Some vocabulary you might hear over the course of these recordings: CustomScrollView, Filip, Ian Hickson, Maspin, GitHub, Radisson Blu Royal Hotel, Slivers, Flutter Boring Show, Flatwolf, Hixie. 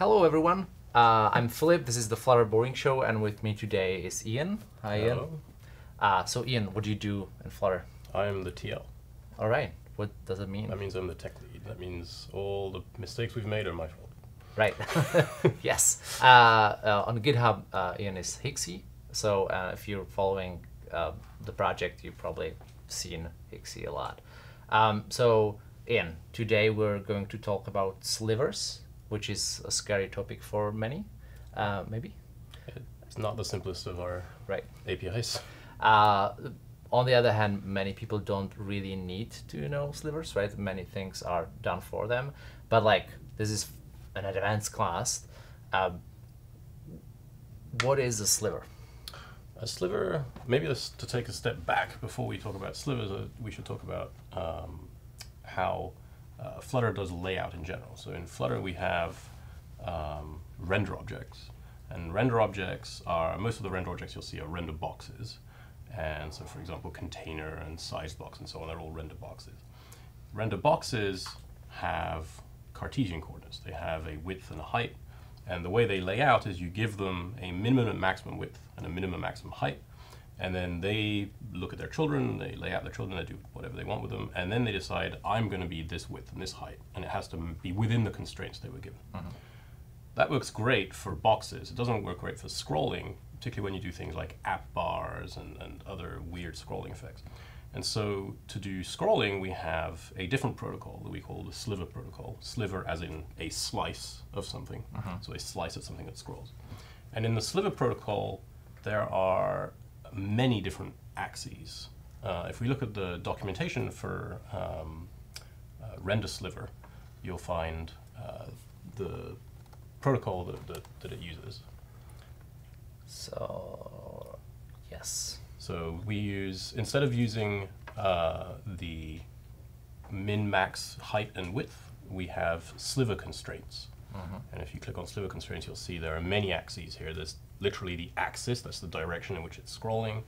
Hello, everyone. I'm Filip. This is the Flutter Boring Show, and with me today is Ian. Hi, Ian. Hello. So, Ian, what do you do in Flutter? I am the TL. All right. What does it mean? That means I'm the tech lead. That means all the mistakes we've made are my fault. Right. Yes. On GitHub, Ian is Hixie. So if you're following the project, you've probably seen Hixie a lot. So, Ian, today we're going to talk about slivers, which is a scary topic for many, maybe? It's not the simplest of our APIs. On the other hand, many people don't really need to know slivers, right? Many things are done for them. But like, this is an advanced class. What is a sliver? A sliver, maybe to take a step back before we talk about slivers, we should talk about how Flutter does layout in general. So in Flutter we have render objects, and render objects are, most of the render objects you'll see are render boxes. And so for example, container and size box and so on, they're all render boxes. Render boxes have Cartesian coordinates. They have a width and a height, and the way they lay out is you give them a minimum and maximum width and a minimum and maximum height, and then they look at their children, they lay out their children, they do whatever they want with them, and then they decide, I'm going to be this width and this height, and it has to be within the constraints they were given. Mm-hmm. That works great for boxes. It doesn't work great for scrolling, particularly when you do things like app bars and other weird scrolling effects. And so to do scrolling, we have a different protocol that we call the sliver protocol. Sliver as in a slice of something, mm-hmm. So a slice of something that scrolls. And in the sliver protocol, there are many different axes. If we look at the documentation for render sliver, you'll find the protocol that it uses. So, yes. So we use, instead of using the min, max, height, and width, we have sliver constraints. Mm-hmm. And if you click on sliver constraints, you'll see there are many axes here. There's literally the axis, that's the direction in which it's scrolling,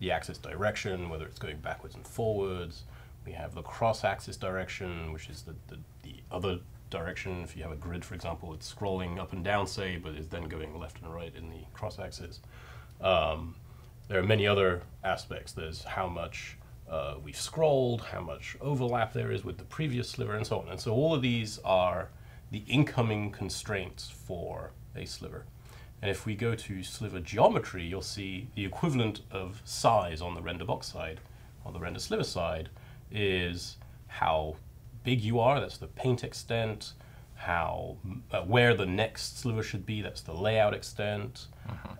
the axis direction, whether it's going backwards and forwards. We have the cross-axis direction, which is the other direction. If you have a grid, for example, it's scrolling up and down, say, but it's then going left and right in the cross-axis. There are many other aspects. There's how much we've scrolled, how much overlap there is with the previous sliver, and so on. And so all of these are the incoming constraints for a sliver. And if we go to sliver geometry, you'll see the equivalent of size on the render box side. On the render sliver side is how big you are, that's the paint extent, how where the next sliver should be, that's the layout extent, mm-hmm.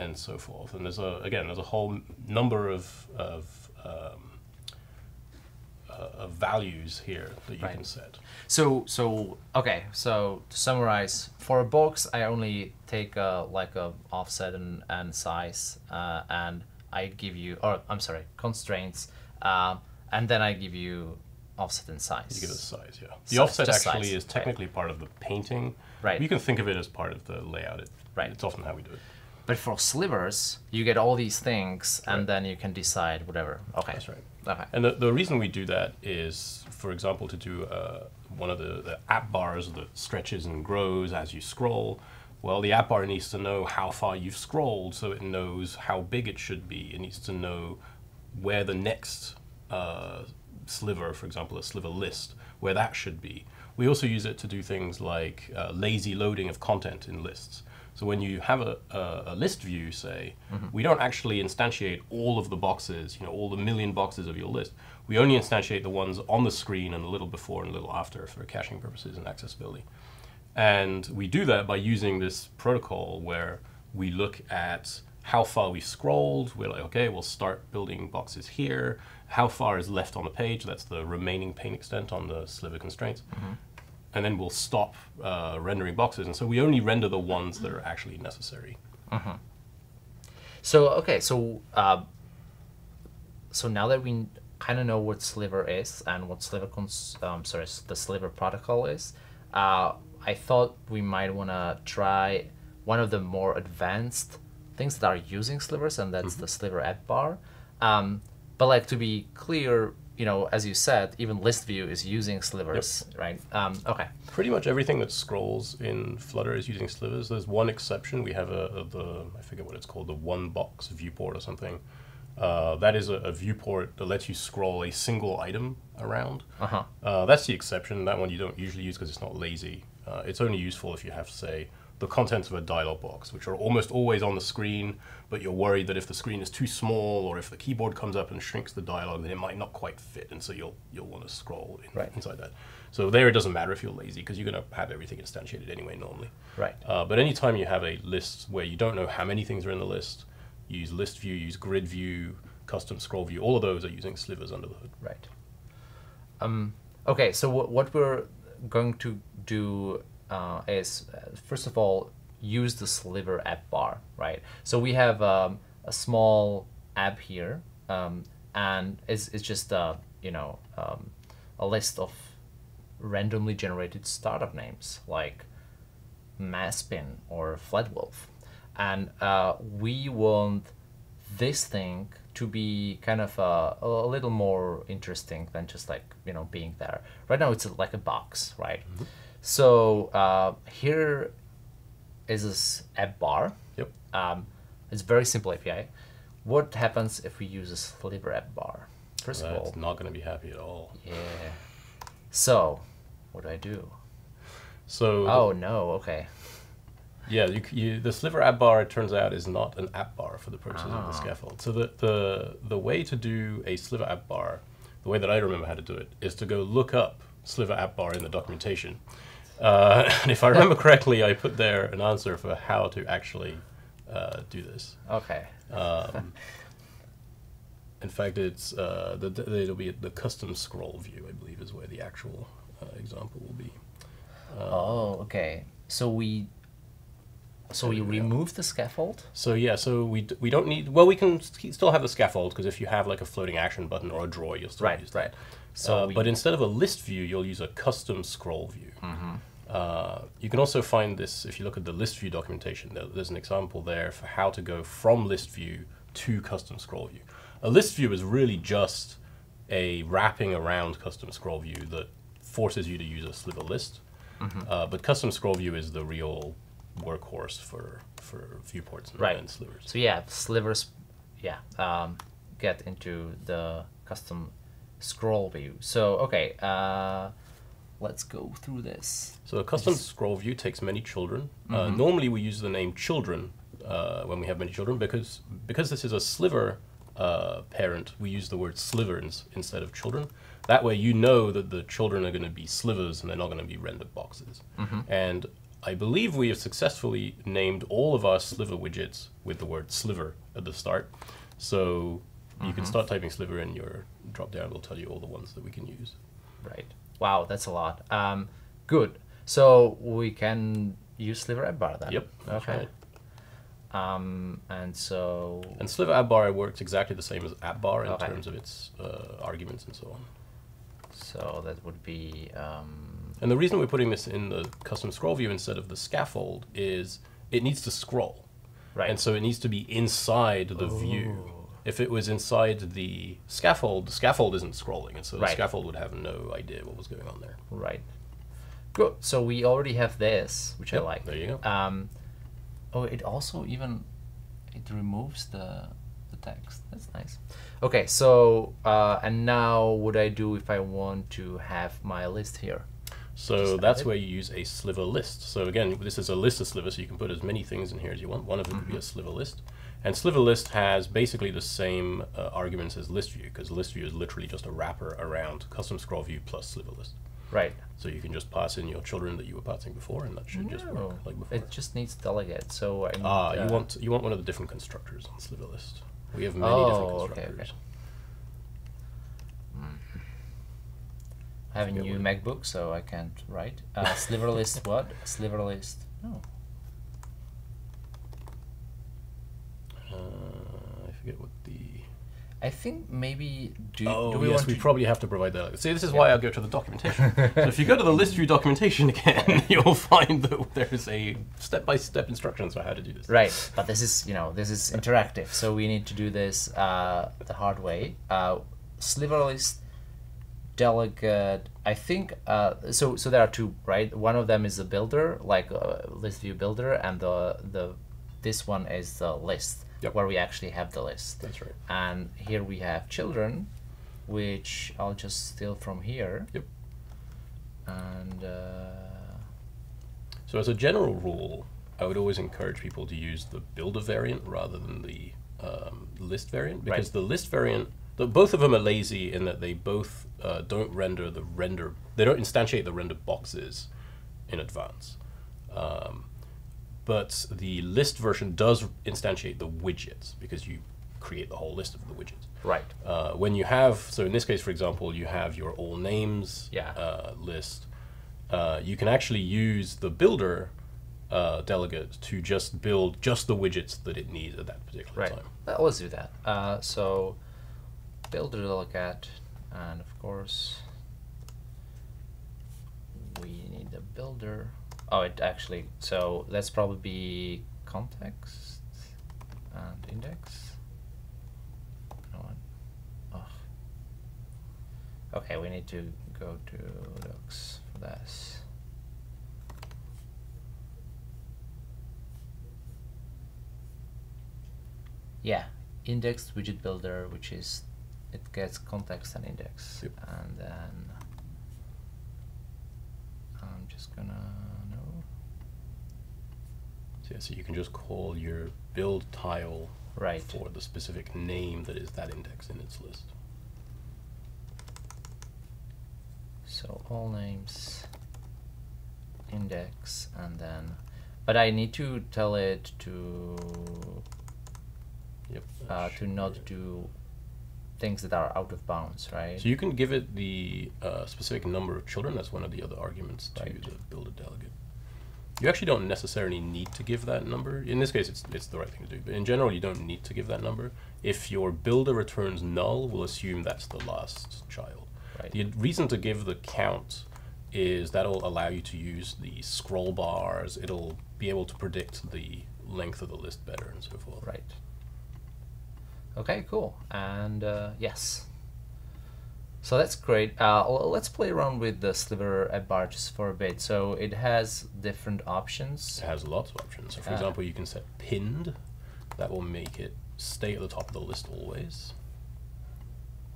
And so forth. And there's again, there's a whole number of values here that you can set. So okay. So to summarize, for a box, I only take like a offset and size, and I give you, or I'm sorry, constraints, and then I give you offset and size. You give it size, yeah. The offset actually is technically part of the painting. Right. You can think of it as part of the layout. It's often how we do it. But for slivers, you get all these things, and then you can decide whatever. Okay. That's right. Okay. And the reason we do that is, for example, to do one of the app bars that stretches and grows as you scroll. Well, the app bar needs to know how far you've scrolled, so it knows how big it should be. It needs to know where the next sliver, for example, a sliver list, where that should be. We also use it to do things like lazy loading of content in lists. So when you have a list view, say, mm-hmm. we don't actually instantiate all of the boxes, all the million boxes of your list. We only instantiate the ones on the screen and a little before and a little after for caching purposes and accessibility. And we do that by using this protocol where we look at how far we scrolled. We're like, okay, we'll start building boxes here. How far is left on the page? That's the remaining paint extent on the sliver constraints. Mm-hmm. And then we'll stop rendering boxes, and so we only render the ones that are actually necessary. Mm-hmm. So okay, so now that we kind of know what sliver is and what sliver the sliver protocol is, I thought we might want to try one of the more advanced things that are using slivers, and that's mm-hmm. the sliver app bar. But like, to be clear, you know, as you said, even list view is using Slivers, yep. Right? Okay. Pretty much everything that scrolls in Flutter is using Slivers. There's one exception. We have the I forget what it's called, the one box viewport or something. That is a viewport that lets you scroll a single item around. Uh-huh. That's the exception. That one you don't usually use because it's not lazy. It's only useful if you have, say, the contents of a dialog box, which are almost always on the screen, but you're worried that if the screen is too small or if the keyboard comes up and shrinks the dialog, then it might not quite fit, and so you'll want to scroll in, right. Inside that. So there it doesn't matter if you're lazy, because you're going to have everything instantiated anyway normally. Right. But anytime you have a list where you don't know how many things are in the list, you use list view, use grid view, custom scroll view, all of those are using Slivers under the hood. Right. Okay, so what we're going to do is, first of all, use the Sliver app bar, right? So we have a small app here, and it's just you know, a list of randomly generated startup names like Maspin or Flatwolf, and we want this thing to be kind of a little more interesting than just, like, you know, being there. Right now it's like a box, right? Mm-hmm. So here is this app bar. Yep. It's a very simple API. What happens if we use a Sliver app bar? First of all, that's not going to be happy at all. Yeah. So what do I do? So. Oh no. Okay. Yeah, the Sliver app bar, it turns out, is not an app bar for the purposes of the scaffold. So the way to do a Sliver app bar, the way that I remember how to do it, is to go look up Sliver app bar in the documentation. And if I remember correctly, I put there an answer for how to actually do this. Okay. In fact, it's it'll be the custom scroll view, I believe, is where the actual example will be. Oh, okay. So we remove the scaffold? So yeah, so we don't need, well, we can still have the scaffold, because if you have like a floating action button or a draw, you'll still use that. Right. So but instead of a list view, you'll use a custom scroll view. Mm-hmm. You can also find this, if you look at the list view documentation, there's an example there for how to go from list view to custom scroll view. A list view is really just a wrapping around custom scroll view that forces you to use a sliver list. Mm-hmm. But custom scroll view is the real workhorse for viewports and, right. And slivers. So yeah, slivers, yeah, get into the custom scroll view. So okay, let's go through this. So a custom scroll view takes many children. Mm-hmm. Normally we use the name children when we have many children, because this is a sliver parent, we use the word slivers instead of children. That way you know that the children are going to be slivers and they're not going to be rendered boxes. Mm-hmm. And I believe we have successfully named all of our sliver widgets with the word sliver at the start. So you can start typing sliver in your drop-down. It'll tell you all the ones that we can use. Right. Wow, that's a lot. Good. So we can use Sliver app bar then? Yep. Okay. Right. And Sliver app bar works exactly the same as app bar in terms of its arguments and so on. So that would be... And the reason we're putting this in the custom scroll view instead of the scaffold is it needs to scroll. Right. And so it needs to be inside the view. If it was inside the scaffold isn't scrolling, and so the scaffold would have no idea what was going on there. Right. Good. So we already have this, which I like. There you go. Oh, it also it removes the text. That's nice. Okay. So and now what I do if I want to have my list here? So that's where you use a sliver list. So again, this is a list of slivers, so you can put as many things in here as you want. One of them would be a sliver list. And sliver list has basically the same arguments as list view, because list view is literally just a wrapper around custom scroll view plus sliver list. Right. So you can just pass in your children that you were passing before, and that should just work like before. It just needs delegate. So I need, you want one of the different constructors on sliver list. We have many different constructors. Okay, okay. I have a new MacBook, so I can't write. Sliver list what? Sliver list. No. I forget what the... I think maybe... Do we probably have to provide that. See, this is why I go to the documentation. So if you go to the list view documentation again, you'll find that there's a step-by-step instructions for how to do this. Right, but this is, you know, this is interactive, so we need to do this the hard way. Sliver list delegate, I think, so there are two, right? One of them is the builder, like list view builder, and this one is the list, yep, where we actually have the list. That's right. And here we have children, which I'll just steal from here. Yep. And so as a general rule, I would always encourage people to use the builder variant rather than the list variant, because right, the list variant, both of them are lazy in that they both don't render the they don't instantiate the render boxes in advance. But the list version does instantiate the widgets, because you create the whole list of the widgets. Right. When you have, so in this case, for example, you have your all names, yeah, list. You can actually use the builder delegate to just build just the widgets that it needs at that particular right time. Right. Let's do that. So builder delegate, and of course we need a builder. Oh, it actually, so that's probably be context and index. No one. Oh. Okay, we need to go to docs for this. Yeah, index widget builder, which is, it gets context and index, yep, and then I'm just gonna. Yeah, so you can just call your build tile right for the specific name that is that index in its list. So all names, index, and then, but I need to tell it to yep, to not do things that are out of bounds, right? So you can give it the specific number of children. That's one of the other arguments right to the builder delegate. You actually don't necessarily need to give that number. In this case, it's the right thing to do. But in general, you don't need to give that number. If your builder returns null, we'll assume that's the last child. Right. The reason to give the count is that'll allow you to use the scroll bars. It'll be able to predict the length of the list better and so forth. Right. Okay, cool. And yes. So that's great. Let's play around with the sliver app bar just for a bit. So it has different options. It has lots of options. So for example, you can set pinned. That will make it stay at the top of the list always.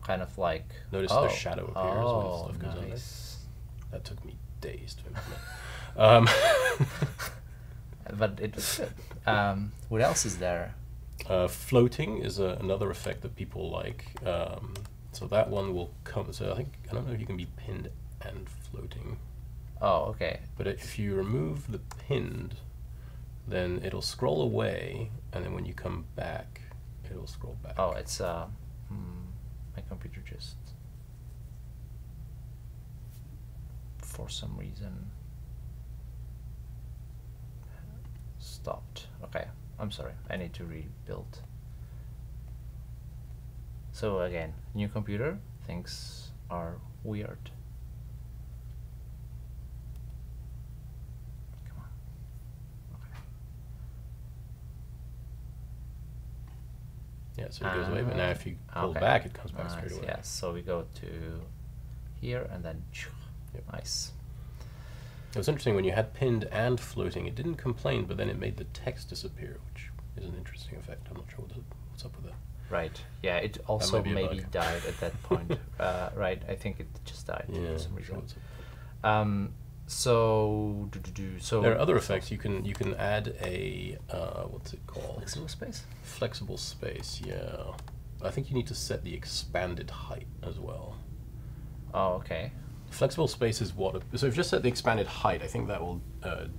Kind of like... Notice the shadow appears when stuff goes nice on there. That took me days to implement. But it was good. What else is there? Floating is another effect that people like. So that one will come, so I don't know if you can be pinned and floating. Oh, okay. But if you remove the pinned, then it'll scroll away, and then when you come back, it'll scroll back. Oh, it's, my computer just, for some reason, stopped. Okay, I'm sorry, I need to rebuild. So again, new computer, things are weird. Come on. Okay. Yeah, so it goes away, but now if you pull okay back, it comes back straight away. Yeah, so we go to here and then yep, nice. It was interesting, when you had pinned and floating, it didn't complain, but then it made the text disappear, which is an interesting effect. I'm not sure what's up with that. Right. Yeah, it also maybe died at that point. Right. I think it just died for some reason. So there are other effects. You can add a what's it called? Flexible space. Flexible space. Yeah. I think you need to set the expanded height as well. Oh, okay. Flexible space is what. So if you just set the expanded height, I think that will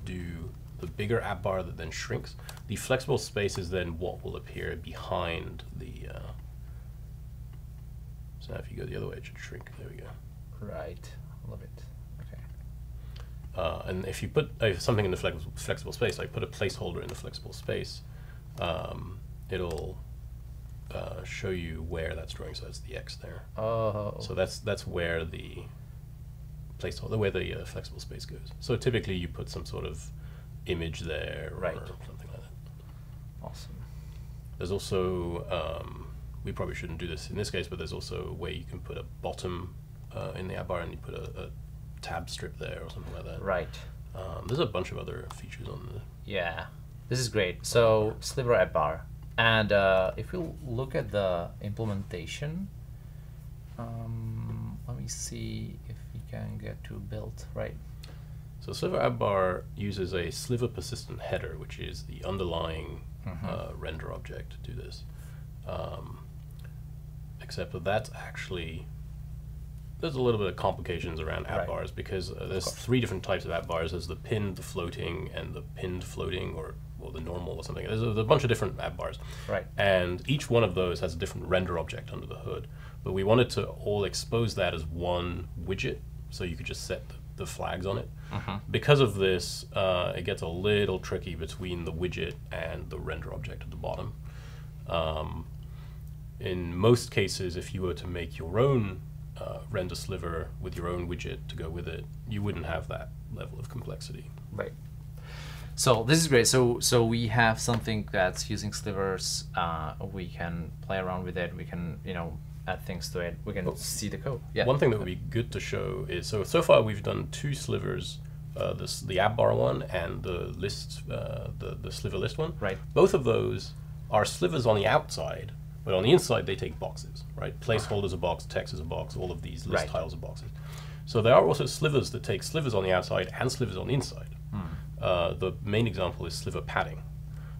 do the bigger app bar that then shrinks. The flexible space is then what will appear behind the, so now if you go the other way, it should shrink. There we go. Right, love it, okay. And if you put something in the flexible space, like put a placeholder in the flexible space, it'll show you where that's drawing, so that's the X there. Oh. So that's where the placeholder, where the flexible space goes. So typically you put some sort of image there, right, or something like that. Awesome. There's also, we probably shouldn't do this in this case, but there's also a way you can put a bottom in the app bar, and you put a tab strip there or something like that. Right. There's a bunch of other features on the. Yeah, this is great. So Sliver app bar, and if you look at the implementation, let me see if we can get to build right. So Sliver app bar uses a Sliver persistent header, which is the underlying render object to do this. Except that that's actually there's a little bit of complications around app bars, because there's three different types of app bars. There's the pinned, the floating, and the pinned floating, or the normal or something. There's a bunch of different app bars. Right. And each one of those has a different render object under the hood. But we wanted to all expose that as one widget, so you could just set the flags on it. Because of this, it gets a little tricky between the widget and the render object at the bottom. In most cases, if you were to make your own render sliver with your own widget to go with it, you wouldn't have that level of complexity. Right. So this is great. So we have something that's using slivers. We can play around with it. We can add things to it. We can see the code. Yeah. One thing that would be good to show is so far we've done two slivers. The app bar one and the list the sliver list one. Right. Both of those are slivers on the outside. But on the inside, they take boxes, right? Placeholders are box, text is a box, all of these list tiles are boxes. So there are also slivers that take slivers on the outside and slivers on the inside. The main example is sliver padding.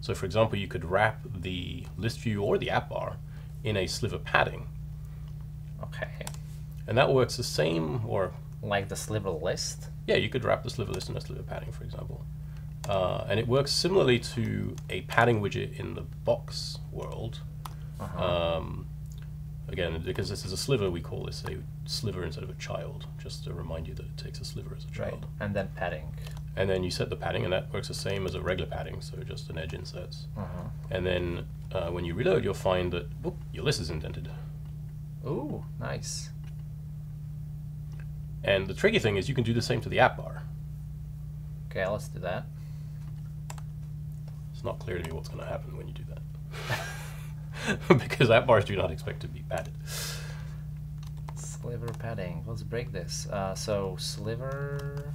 So for example, you could wrap the list view or the app bar in a sliver padding. Okay. And that works the same or... Like the sliver list? Yeah, you could wrap the sliver list in a sliver padding, for example. And it works similarly to a padding widget in the box world. Again, because this is a sliver, we call this a sliver instead of a child, just to remind you that it takes a sliver as a child. Right. And then padding. And then you set the padding, and that works the same as a regular padding, so just an edge inserts. And then when you reload, you'll find that your list is indented. Ooh, nice. And the tricky thing is you can do the same to the app bar. Okay, let's do that. It's not clear to me what's going to happen when you do that. Because app bars do not expect to be padded. Sliver padding. Let's break this. So sliver,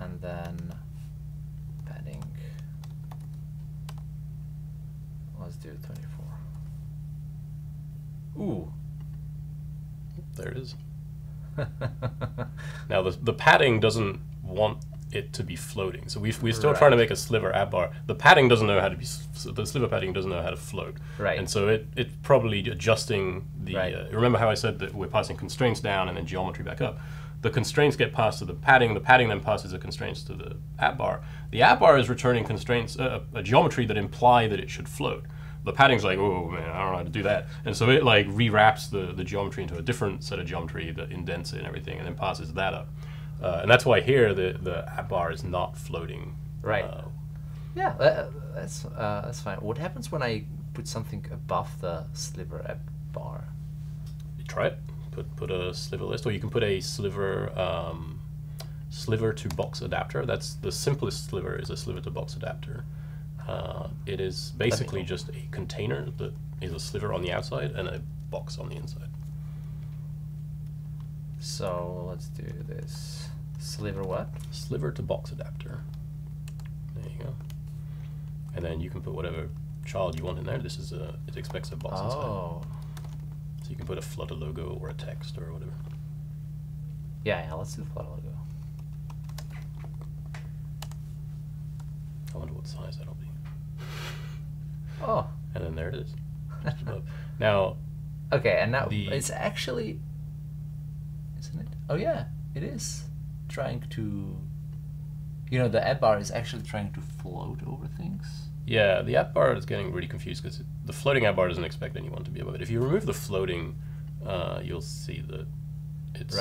and then padding. Let's do 24. Ooh. There it is. Now the padding doesn't want it to be floating. So we're still trying to make a sliver app bar. The padding doesn't know how to be, the sliver padding doesn't know how to float. Right. And so it's probably adjusting the, remember how I said that we're passing constraints down and then geometry back up? The constraints get passed to the padding then passes the constraints to the app bar. The app bar is returning constraints, a geometry that imply that it should float. The padding's like, oh man, I don't know how to do that. And so it like rewraps the geometry into a different set of geometry that indents it and everything and then passes that up. And that's why here the app bar is not floating. Right. Yeah, that's fine. What happens when I put something above the sliver app bar? You try it. Put a sliver list, or you can put a sliver sliver to box adapter. That's the simplest sliver is a sliver to box adapter. It is basically just a container that is a sliver on the outside and a box on the inside. So let's do this. Sliver what? Sliver to box adapter. There you go. And then you can put whatever child you want in there. This is a, it expects a box inside. Oh. So you can put a Flutter logo or a text or whatever. Yeah, let's do the Flutter logo. I wonder what size that'll be. Oh. And then there it is. Just above. Now. Okay, and now it's actually. Isn't it? Oh yeah, it is trying to, the app bar is actually trying to float over things. Yeah, the app bar is getting really confused because the floating app bar doesn't expect anyone to be above it. If you remove the floating, you'll see that it's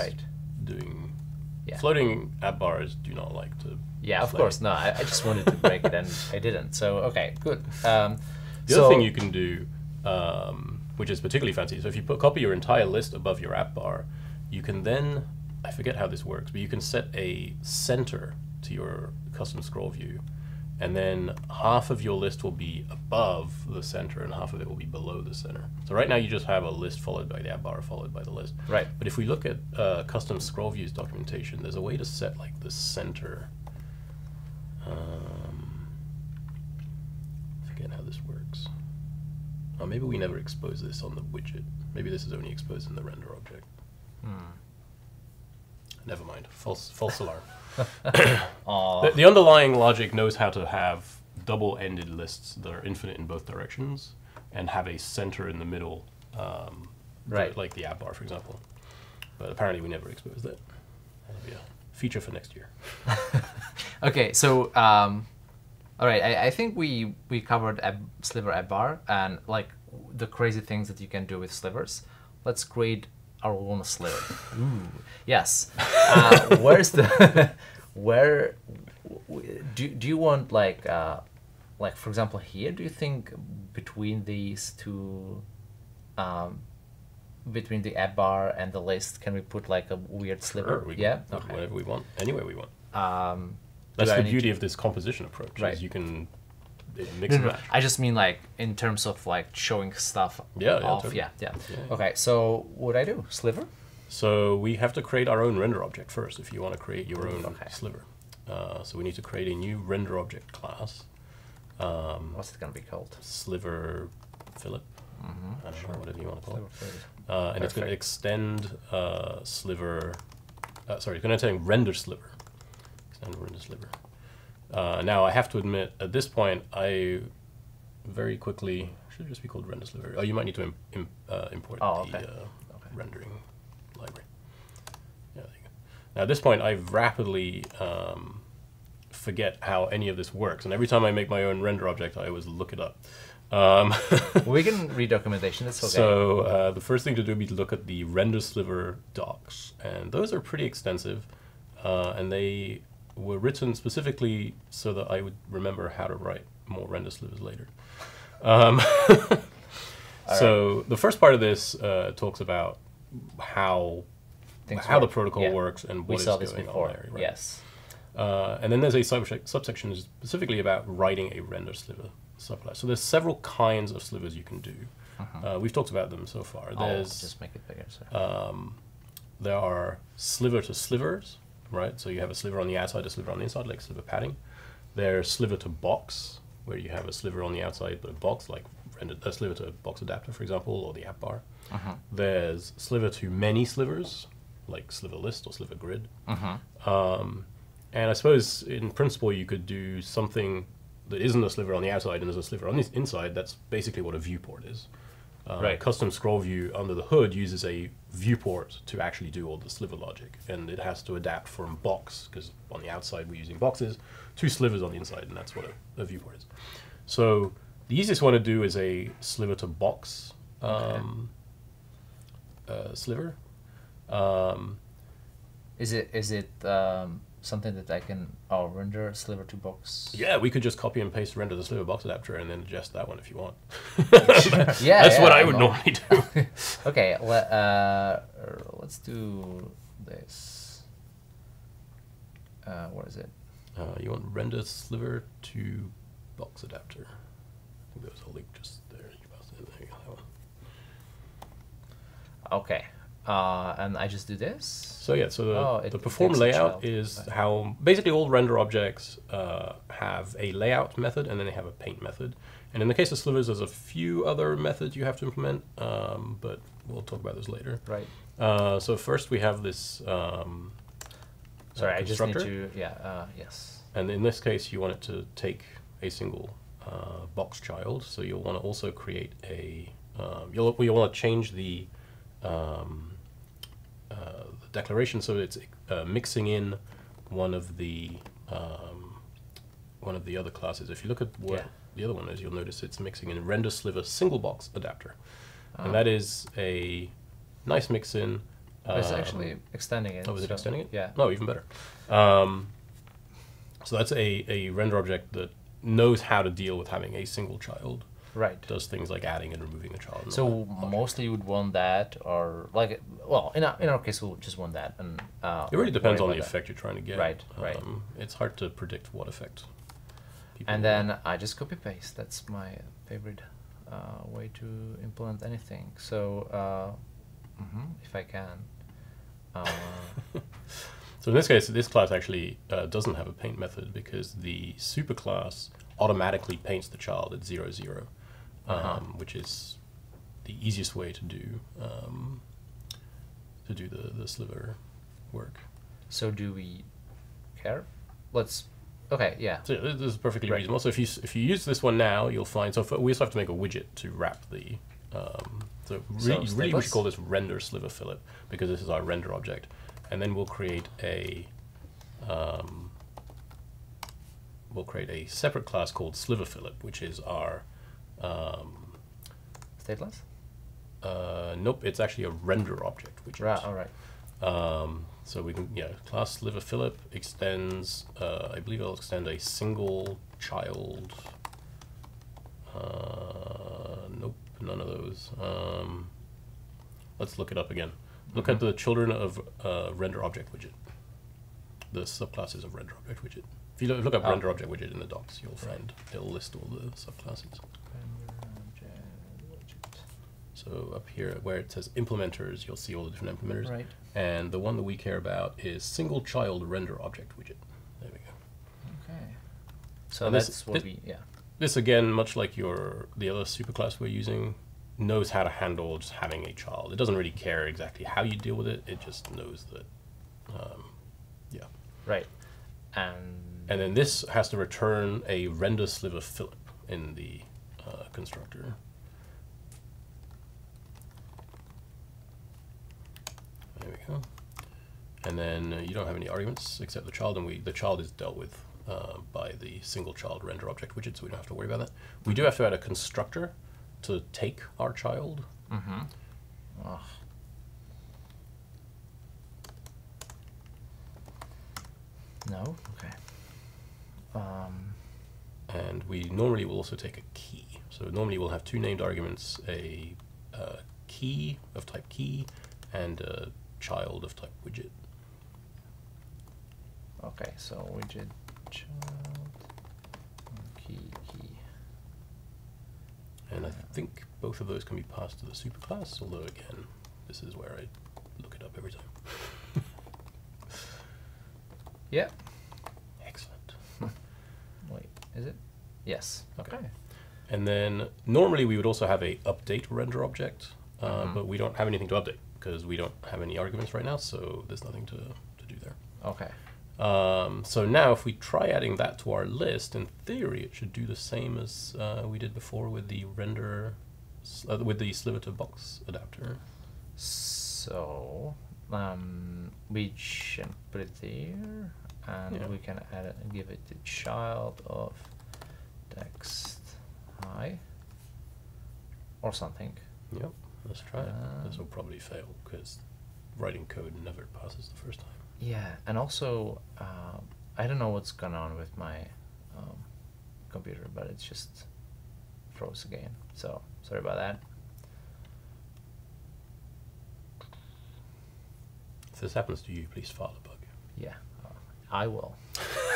doing, floating app bars do not like to. Yeah, float. Of course, no, I just wanted to break it and I didn't, so okay, good. The other thing you can do, which is particularly fancy, so if you copy your entire list above your app bar, you can then, I forget how this works, but you can set a center to your custom scroll view. and then half of your list will be above the center and half of it will be below the center. So right now you just have a list followed by the app bar followed by the list. Right. But if we look at custom scroll views documentation, there's a way to set like the center. I forget how this works. Oh, maybe we never expose this on the widget. Maybe this is only exposed in the render object. Hmm. Never mind. False alarm. The underlying logic knows how to have double-ended lists that are infinite in both directions and have a center in the middle, right? Like the app bar, for example. But apparently we never exposed that. That'll be a feature for next year. Okay, so all right, I think we covered Sliver app bar and like the crazy things that you can do with slivers. Let's create our own sliver. Ooh, yes. Where's the do you want like for example here? Do you think between these two, between the app bar and the list, can we put like a weird sliver? Sure, we can put whatever we want, anywhere we want. That's the beauty of this composition approach. Right, is you can mix and match. I just mean like in terms of like showing stuff off. Totally. Yeah. Okay, so what do I do? Sliver? So we have to create our own render object first if you want to create your own sliver. So we need to create a new render object class. What's it going to be called? Sliver Filip. I don't know, whatever you want to call it. And it's going to extend sliver. Sorry, it's going to take render sliver. Extend render sliver. Now I have to admit, at this point, I very quickly should just be called render sliver. Oh, you might need to import the rendering library. Yeah, there you go. Now at this point, I rapidly forget how any of this works, and every time I make my own render object, I always look it up. We can read documentation. That's okay. So the first thing to do would be to look at the render sliver docs, and those are pretty extensive, and they were written specifically so that I would remember how to write more render slivers later. So the first part of this talks about how the protocol works and what is going on there. Right? Yes. And then there's a subsection specifically about writing a render sliver subclass. So there's several kinds of slivers you can do. We've talked about them so far. There's just make it bigger. There are sliver to slivers. Right, so you have a sliver on the outside, a sliver on the inside, like sliver padding. There's sliver to box, where you have a sliver on the outside, but a box, like a sliver to box adapter, for example, or the app bar. There's sliver to many slivers, like sliver list or sliver grid. And I suppose, in principle, you could do something that isn't a sliver on the outside and there's a sliver on the inside. That's basically what a viewport is. Right. Custom scroll view under the hood uses a viewport to actually do all the sliver logic, and it has to adapt from box, because on the outside we're using boxes, to slivers on the inside, and that's what a viewport is. So the easiest one to do is a sliver to box sliver. Is it something that I can render sliver to box? Yeah, we could just copy and paste render the sliver box adapter and then adjust that one if you want. That's what I would normally do. Okay, let's do this. What is it? You want render sliver to box adapter. I think there was a link just there. There you go, that one. Okay. And I just do this? So yeah, so the perform layout is how basically all render objects have a layout method and then they have a paint method. And in the case of slivers, there's a few other methods you have to implement, but we'll talk about those later. Right. So first we have this constructor. I just need to, yes. And in this case, you want it to take a single box child. So you'll want to also create a, you'll want to change the declaration so it's mixing in one of the other classes. If you look at what the other one is, you'll notice it's mixing in render sliver single box adapter, and that is a nice mix in. It's actually extending it. Oh, is it extending it? Yeah. No, even better. So that's a render object that knows how to deal with having a single child. Right. Does things like adding and removing a child. So mostly you would want that, or like, well, in our case, we'll just want that. And it really depends on the effect you're trying to get. Right. It's hard to predict what effect. And then I just copy paste. That's my favorite way to implement anything. So if I can. So in this case, this class actually doesn't have a paint method because the superclass automatically paints the child at 0, 0, which is the easiest way to do the sliver work. So do we care? Let's. Okay, yeah. So this is perfectly reasonable. So if you use this one now, you'll find. So we also have to make a widget to wrap the. So really we should call this render sliver Filip because this is our render object, and then we'll create a separate class called sliver Filip, which is our state class. Nope, it's actually a render object. Which right, all right. So we can class sliver Filip extends. I believe it'll extend a single child. Nope. None of those. Let's look it up again. Look at the children of render object widget. The subclasses of render object widget. If you look up render object widget in the docs, you'll find it'll list all the subclasses. So up here where it says implementers, you'll see all the different implementers. Right. And the one that we care about is single child render object widget. There we go. Okay. So and that's this, what we This again, much like the other superclass we're using, knows how to handle just having a child. It doesn't really care exactly how you deal with it. It just knows that, Right. And then this has to return a render sliver Filip in the constructor. There we go. And then you don't have any arguments except the child, and the child is dealt with. By the single child render object widget, so we don't have to worry about that. We do have to add a constructor to take our child. No? Okay. And we normally will also take a key. So normally we'll have two named arguments, a key of type key and a child of type widget. Okay, so widget. Child, key. And I think both of those can be passed to the superclass, although again, this is where I look it up every time. Excellent. Wait, is it? Yes. Okay. And then normally we would also have a update render object, but we don't have anything to update because we don't have any arguments right now, so there's nothing to do there. Okay. So now if we try adding that to our list, in theory it should do the same as we did before with the render, with the sliver to box adapter. So we can put it there, and we can add it and give it the child of text high or something. Yep, let's try it. This will probably fail because writing code never passes the first time. Yeah, and also I don't know what's going on with my computer, but it's just froze again. So sorry about that. If this happens to you, please file a bug. Yeah, I will,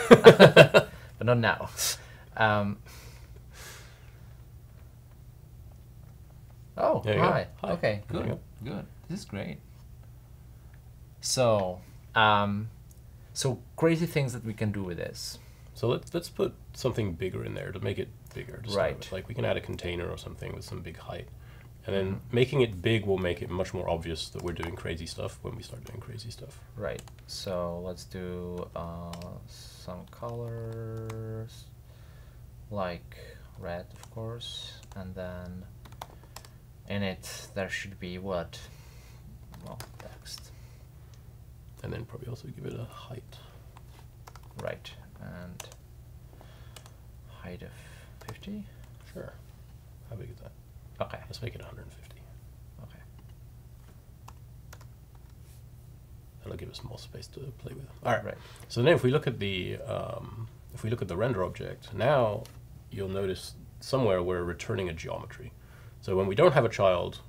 but not now. Oh, hi. Okay, good. This is great. So. So crazy things that we can do with this. So let's put something bigger in there to make it bigger. Right. Like we can add a container or something with some big height. And then making it big will make it much more obvious that we're doing crazy stuff when we start doing crazy stuff. Right. So let's do some colors, like red, of course. And then in it, there should be what? Well, text. And then probably also give it a height. Right, and height of 50? Sure. How big is that? Okay. Let's make it 150. Okay. That'll give us more space to play with. All right. So then if we look at the render object, now you'll notice somewhere we're returning a geometry. So when we don't have a child,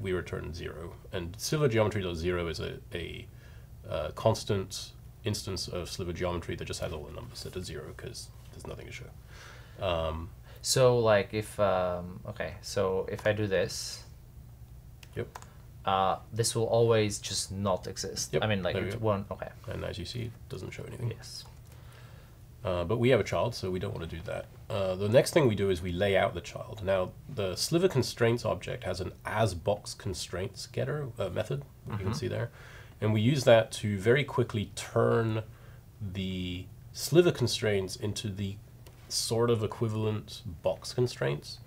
we return 0. And sliver geometry.0 is a constant instance of sliver geometry that just has all the numbers set to 0 because There's nothing to show. So like if, okay, so if I do this, yep. This will always just not exist. Yep. I mean, like it won't, okay. And as you see, it doesn't show anything. Yes. But we have a child, so we don't want to do that. The next thing we do is we lay out the child. Now, the sliver constraints object has an asBox constraints getter method, mm-hmm. you can see there. And we use that to very quickly turn the sliver constraints into the sort of equivalent box constraints.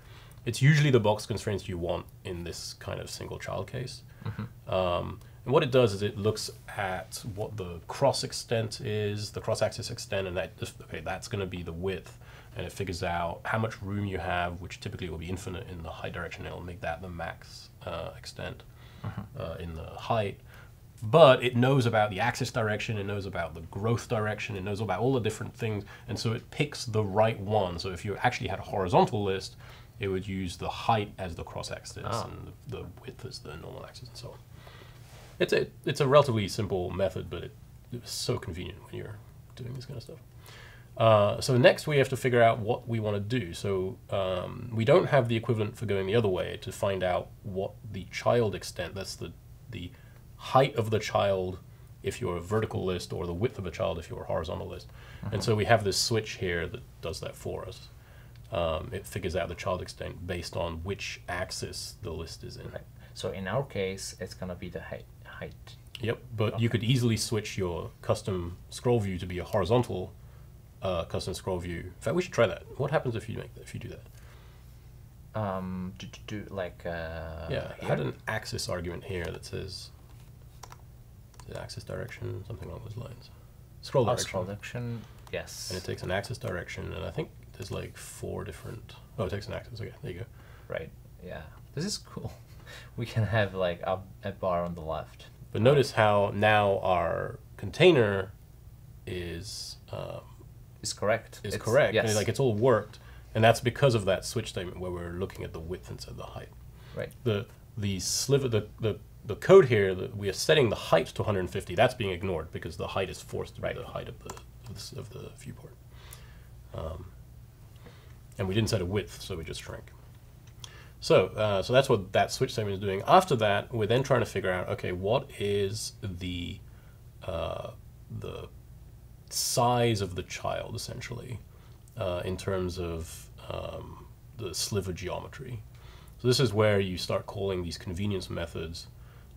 It's usually the box constraints you want in this kind of single child case. Mm-hmm. And what it does is it looks at what the cross extent is, the cross-axis extent, and that, okay, that's going to be the width. And it figures out how much room you have, which typically will be infinite in the height direction. It'll make that the max extent mm-hmm. In the height. But it knows about the axis direction, it knows about the growth direction, it knows about all the different things, and so it picks the right one. So if you actually had a horizontal list, it would use the height as the cross-axis and the width as the normal axis and so on. It's a relatively simple method, but it's so convenient when you're doing this kind of stuff. So next we have to figure out what we want to do. So we don't have the equivalent for going the other way to find out what the child extent, that's the height of the child if you're a vertical list, or the width of a child if you're a horizontal list. Mm-hmm. And so we have this switch here that does that for us. It figures out the child extent based on which axis the list is in. Right. So in our case, it's going to be the height. Yep, but okay. You could easily switch your custom scroll view to be a horizontal custom scroll view. In fact, we should try that. What happens if you do that? Yeah, I had an axis argument here that says the axis direction, something along those lines. Scroll direction. Scroll direction. Yes. And it takes an axis direction, and I think there's like 4 different. Oh, it takes an axis. Okay, there you go. Right. Yeah. This is cool. We can have like a bar on the left. But notice how now our container is correct. Is correct. Yes. And like it's all worked, and that's because of that switch statement where we're looking at the width instead of the height. Right. The sliver the code here that we are setting the height to 150. That's being ignored because the height is forced to be the height of the viewport. And we didn't set a width, so we just shrank. So, so that's what that switch statement is doing. After that, we're then trying to figure out, okay, what is the size of the child, essentially, in terms of the sliver geometry. So this is where you start calling these convenience methods.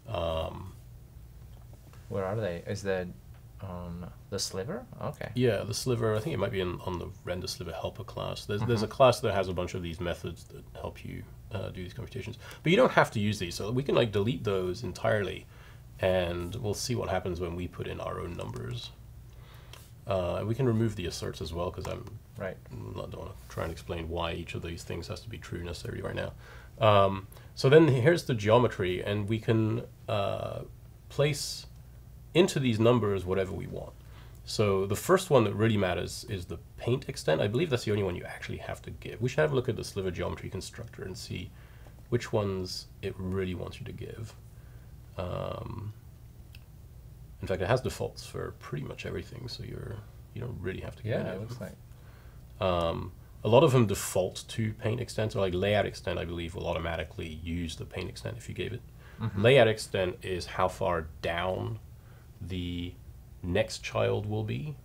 Where are they? Is that on the sliver? Okay. Yeah, the sliver. I think it might be on the render sliver helper class. There's a class that has a bunch of these methods that help you do these computations. But you don't have to use these. So we can like delete those entirely, and we'll see what happens when we put in our own numbers. We can remove the asserts as well because I don't want to try and explain why each of these things has to be true necessarily right now. So then here's the geometry, and we can place into these numbers whatever we want. So the first one that really matters is the paint extent. I believe that's the only one you actually have to give. We should have a look at the sliver geometry constructor and see which ones it really wants you to give. In fact, it has defaults for pretty much everything, so you don't really have to give it looks like. A lot of them default to paint extent, or like layout extent, I believe, will automatically use the paint extent if you gave it. Mm-hmm. Layout extent is how far down the next child will be.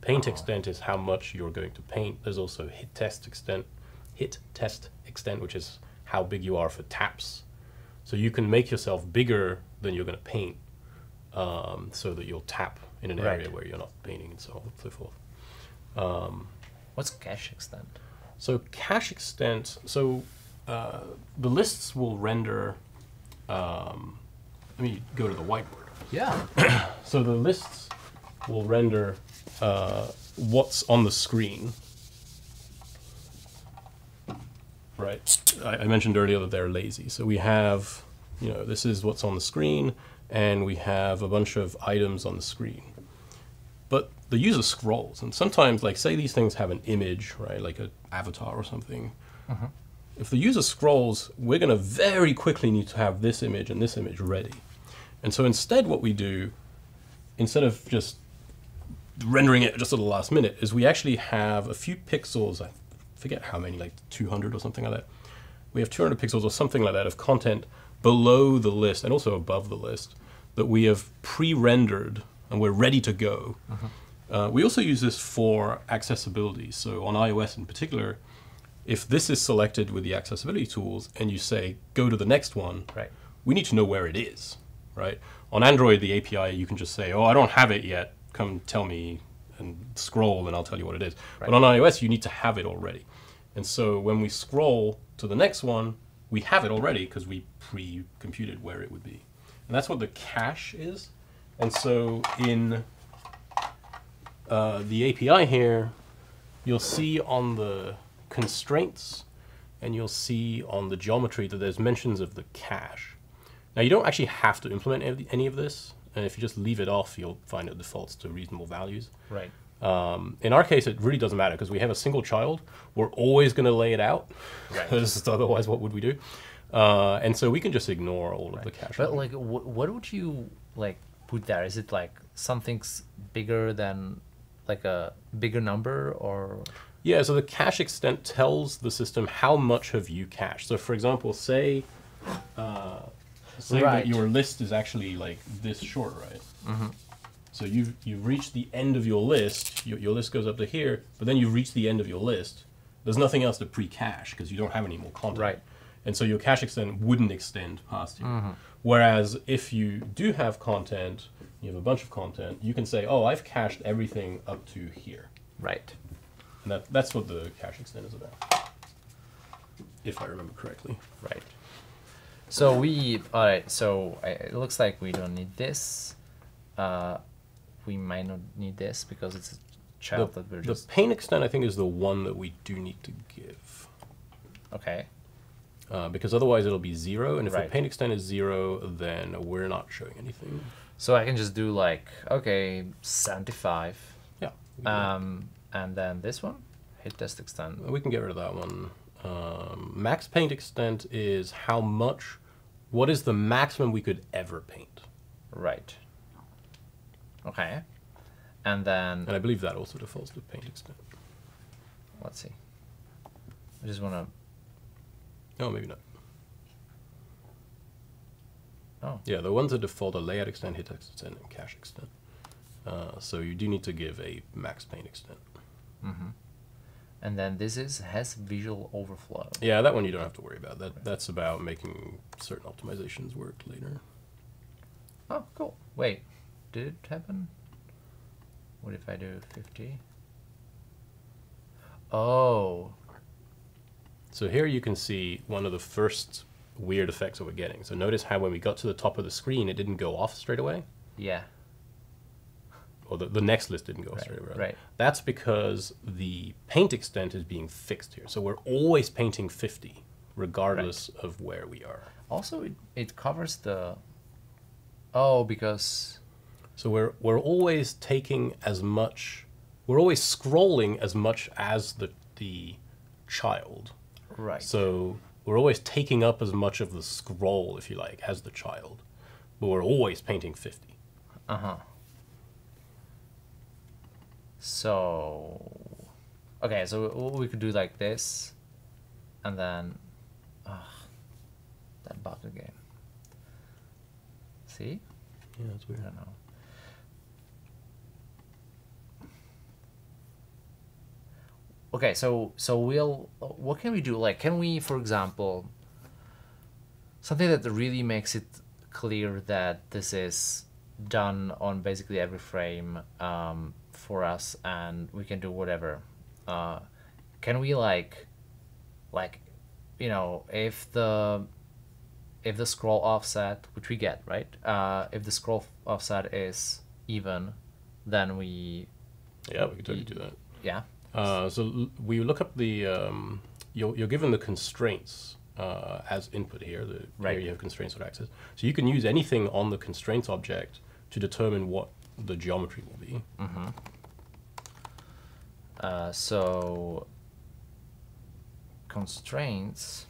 Paint extent is how much you're going to paint. There's also hit test extent, which is how big you are for taps. So you can make yourself bigger than you're going to paint, so that you'll tap in an area where you're not painting, and so on and so forth. What's cache extent? So cache extent, so the lists will render, let me go to the whiteboard. Yeah. So the lists will render what's on the screen. Right. I mentioned earlier that they're lazy. So we have, you know, this is what's on the screen, and we have a bunch of items on the screen. But the user scrolls, and sometimes, like, say these things have an image, right, like an avatar or something. Uh-huh. If the user scrolls, we're going to very quickly need to have this image and this image ready. And so instead what we do, instead of just rendering it just at the last minute, is we actually have a few pixels, I forget how many, like 200 or something like that. We have 200 pixels or something like that of content below the list and also above the list that we have pre-rendered and we're ready to go. We also use this for accessibility. So on iOS in particular, if this is selected with the accessibility tools and you say, go to the next one, right, we need to know where it is, right? On Android, the API, you can just say, oh, I don't have it yet. Come tell me and scroll and I'll tell you what it is. Right. But on iOS, you need to have it already. And so when we scroll to the next one, we have it already because we pre-computed where it would be. And that's what the cache is. And so in the API here, you'll see on the constraints and you'll see on the geometry that there's mentions of the cache. Now you don't actually have to implement any of this. And if you just leave it off, you'll find it defaults to reasonable values. Right. In our case, it really doesn't matter because we have a single child. We're always going to lay it out because otherwise what would we do? And so we can just ignore all of the cache. But like, what would you like put there? Is it like something's bigger than like a bigger number or? Yeah, so the cache extent tells the system how much have you cached. So for example, say, that your list is actually like this short, right? Mm-hmm. So you've reached the end of your list. Your list goes up to here, but then you've reached the end of your list. There's nothing else to pre-cache because you don't have any more content. Right. And so your cache extent wouldn't extend past you. Mm-hmm. Whereas if you do have content, you have a bunch of content, you can say, oh, I've cached everything up to here. Right. And that's what the cache extent is about, if I remember correctly. Right. So we, all right, so it looks like we don't need this. We might not need this because it's a child that we're just... The paint extent, I think, is the one that we do need to give. Okay. Because otherwise it'll be 0, and if the paint extent is 0, then we're not showing anything. So I can just do like, okay, 75. Yeah. And then this one, hit test extent. We can get rid of that one. Max paint extent is how much, what is the maximum we could ever paint? Right. Okay. And then... And I believe that also defaults to paint extent. Let's see. I just want to... No, maybe not. Oh. Yeah, the ones that default are layout extent, hit extent, and cache extent. So you do need to give a max paint extent. Mm-hmm. And then this is has visual overflow. Yeah, that one you don't have to worry about. That's about making certain optimizations work later. Oh, cool. Wait, did it happen? What if I do 50? Oh. So here you can see one of the first weird effects that we're getting. So notice how when we got to the top of the screen, it didn't go off straight away. Yeah. Or the next list didn't go off straight away. Right. That's because the paint extent is being fixed here. So we're always painting 50, regardless of where we are. Also, it covers the... Oh, because... So we're always taking as much... We're always scrolling as much as the child. Right. So we're always taking up as much of the scroll, if you like, as the child, but we're always painting 50. Uh-huh. So, okay, so we could do like this, and then, that bug again. See? Yeah, that's weird. I don't know. Okay, so we'll, what can we do? Like, can we, for example, something that really makes it clear that this is done on basically every frame for us and we can do whatever. Can we like, you know, if the scroll offset, which we get, right? If the scroll offset is even, then we... Yeah, we can totally do that. Yeah. So we look up the, you're given the constraints as input here. Here you have constraints or axis. So you can use anything on the constraints object to determine what the geometry will be. Mm-hmm. So constraints.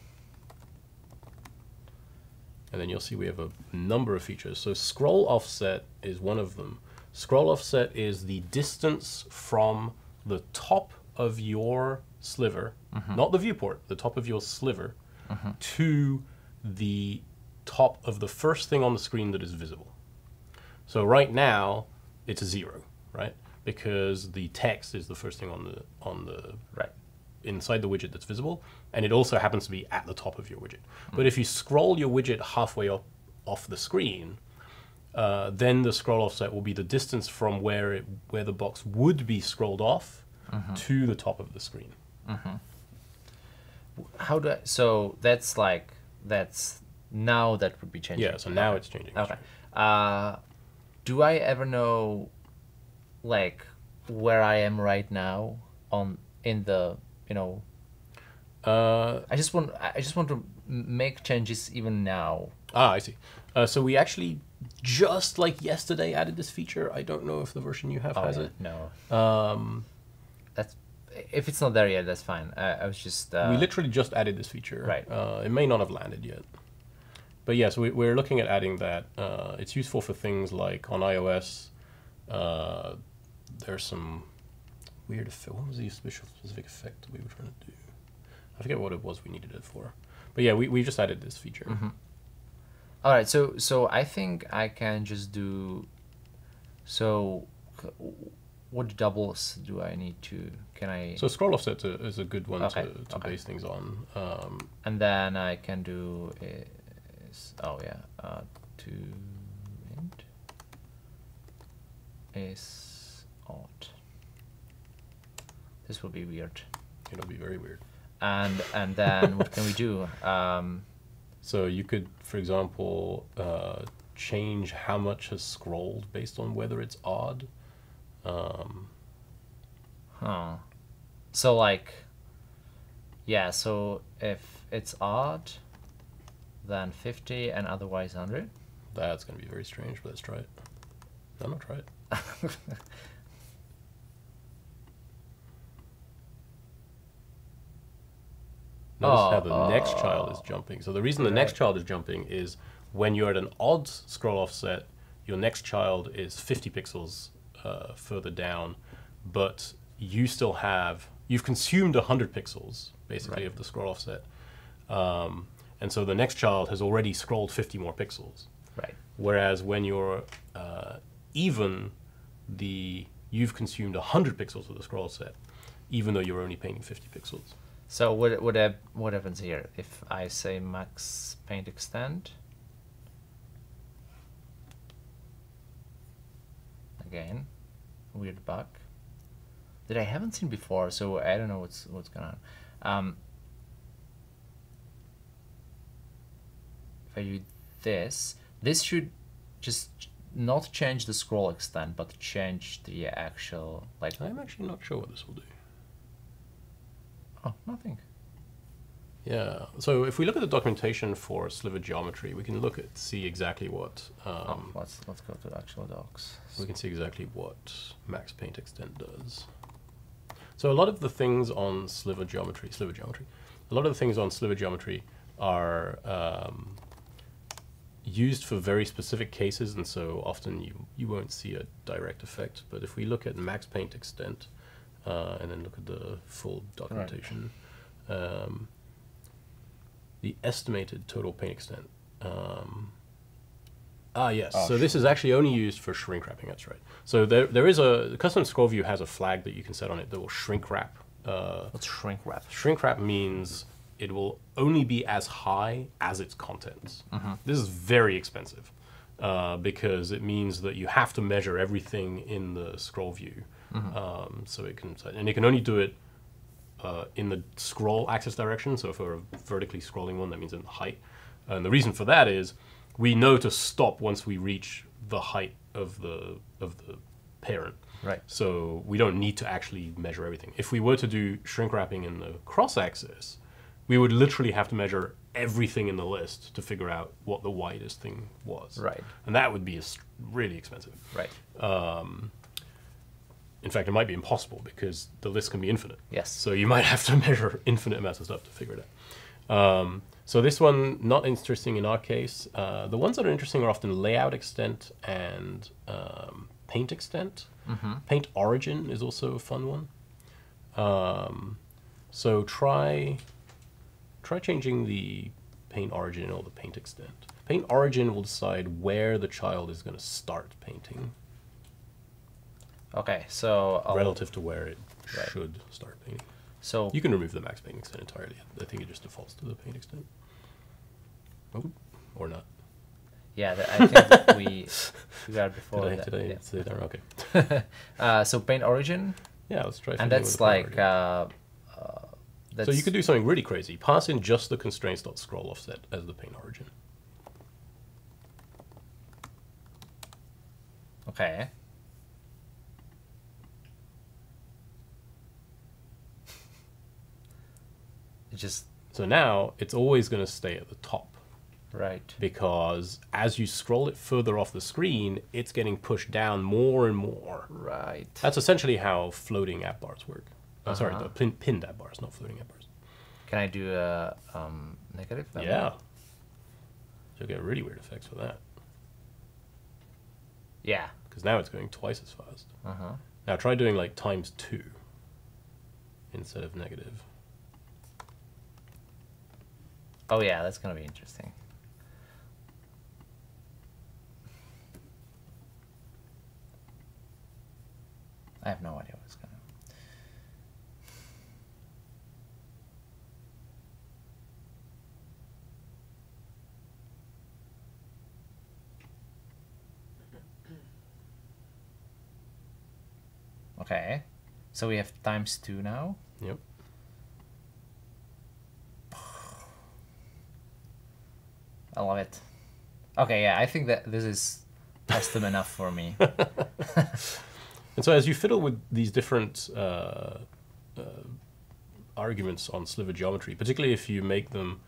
And then you'll see we have a number of features. So scroll offset is one of them. Scroll offset is the distance from the top of your sliver, not the viewport, the top of your sliver, to the top of the first thing on the screen that is visible. So right now, it's a 0, right? Because the text is the first thing on the right inside the widget that's visible, and it also happens to be at the top of your widget. But if you scroll your widget halfway up off the screen, then the scroll offset will be the distance from where it the box would be scrolled off to the top of the screen. How do I, so that's like now that would be changing. Yeah, so now it's changing. Okay. Do I ever know like where I am right now on in the, you know, I just want to make changes even now. Ah, I see. So we actually just like yesterday added this feature. I don't know if the version you have has it. No. That's if it's not there yet, that's fine. I was just we literally just added this feature. Right. It may not have landed yet. But yeah, so we're looking at adding that. It's useful for things like on iOS. There's some weird effect. What was the specific effect that we were trying to do? I forget what it was we needed it for. But yeah, we just added this feature. All right, so I think I can just do. So, what doubles do I need to? Can I? So scroll offset is a good one to base things on. And then I can do. Oh yeah, to int is odd. This will be weird. It'll be very weird. And then what can we do? So you could, for example, change how much has scrolled based on whether it's odd. So like, yeah. So if it's odd, then 50 and otherwise 100. That's going to be very strange, but let's try it. I'm not try it. Notice how the next child is jumping. So the reason the next child is jumping is when you're at an odd scroll offset, your next child is 50 pixels further down, but you still have, you've consumed 100 pixels basically of the scroll offset. And so the next child has already scrolled 50 more pixels. Right. Whereas when you're even, you've consumed 100 pixels of the scroll set, even though you're only painting 50 pixels. So what happens here if I say max paint extend? Again, weird bug that I haven't seen before, so I don't know what's going on. I do this should just not change the scroll extent, but change the actual, like... I'm actually not sure what this will do. Oh, nothing. Yeah, so if we look at the documentation for sliver geometry, we can look at, see exactly what... let's go to the actual docs. We can see exactly what max paint extent does. So a lot of the things on sliver geometry are... used for very specific cases, and so often you won't see a direct effect. But if we look at max paint extent and then look at the full documentation, the estimated total paint extent. So this is actually only used for shrink wrapping, that's right. So there is the custom scroll view has a flag that you can set on it that will shrink wrap. What's shrink wrap? Shrink wrap means it will only be as high as its contents. This is very expensive because it means that you have to measure everything in the scroll view. So it can, and it can only do it in the scroll axis direction. So if we're a vertically scrolling one, that means in the height. And the reason for that is we know to stop once we reach the height of the parent. Right. So we don't need to actually measure everything. If we were to do shrink wrapping in the cross axis, we would literally have to measure everything in the list to figure out what the widest thing was. Right. And that would be really expensive. Right. In fact, it might be impossible because the list can be infinite. Yes. So you might have to measure infinite amounts of stuff to figure it out. So this one, not interesting in our case. The ones that are interesting are often layout extent and paint extent. Mm-hmm. Paint origin is also a fun one. So try changing the paint origin or the paint extent. Paint origin will decide where the child is going to start painting. Okay, so relative to where it should start painting. So you can remove the max paint extent entirely. I think it just defaults to the paint extent. Oh, or not. Yeah, I think we got it before. Did I say that? Okay. So paint origin. Yeah, let's try. And that's like. So you could do something really crazy. Pass in just the constraints.scroll offset as the paint origin. Okay. So now it's always going to stay at the top. Right. Because as you scroll it further off the screen, it's getting pushed down more and more. Right. That's essentially how floating app bars work. Uh-huh. Sorry, the pinned app bars, not floating app bars. Can I do a negative? Yeah. You'll get really weird effects for that. Yeah. Because now it's going twice as fast. Uh-huh. Now try doing like ×2 instead of negative. Oh yeah, that's going to be interesting. I have no idea what it's going to do. Okay, so we have ×2 now. Yep. I love it. Okay, yeah, I think that this is custom enough for me. And so as you fiddle with these different arguments on sliver geometry, particularly if you make them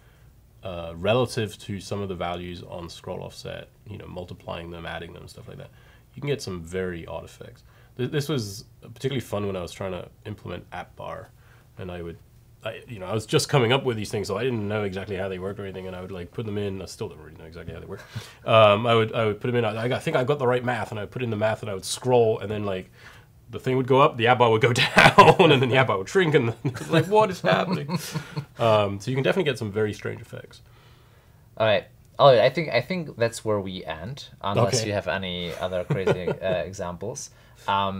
relative to some of the values on scroll offset, you know, multiplying them, adding them, stuff like that, you can get some very odd effects. This was particularly fun when I was trying to implement app bar, and I was just coming up with these things, so I didn't know exactly how they worked or anything, and I would like put them in. I still don't really know exactly how they work. I would put them in. I think I got the right math, and I would put in the math, and I would scroll, and then like the thing would go up, the app bar would go down, and then the app bar would shrink, and like what is happening? So you can definitely get some very strange effects. All right. Oh, I think that's where we end, unless you have any other crazy examples. I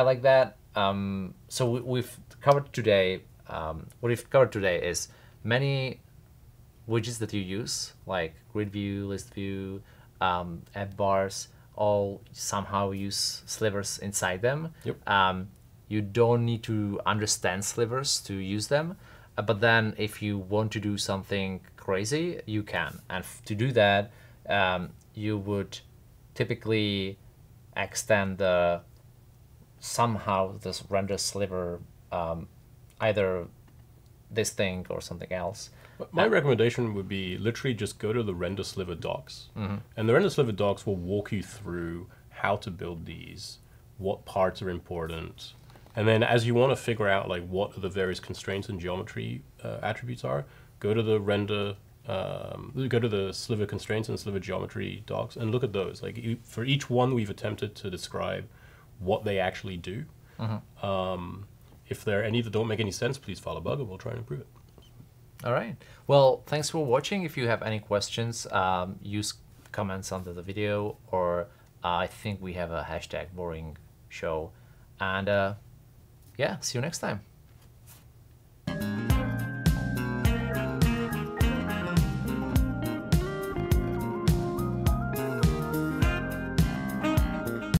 like that. So we've covered today, what we've covered today is many widgets that you use, like grid view, list view, app bars, all somehow use slivers inside them. Yep. You don't need to understand slivers to use them, but then if you want to do something crazy, you can. And to do that, you would typically extend the somehow this render sliver, either this thing or something else. My recommendation would be literally just go to the render sliver docs, mm-hmm. and the render sliver docs will walk you through how to build these, what parts are important, and then as you want to figure out like what the various constraints and geometry attributes are, go to the render, go to the sliver constraints and sliver geometry docs and look at those. Like for each one, we've attempted to describe what they actually do. Mm-hmm. If there are any that don't make any sense, please file a bug and we'll try and improve it. All right. Well, thanks for watching. If you have any questions, use comments under the video, or I think we have a #BoringShow. And yeah, see you next time.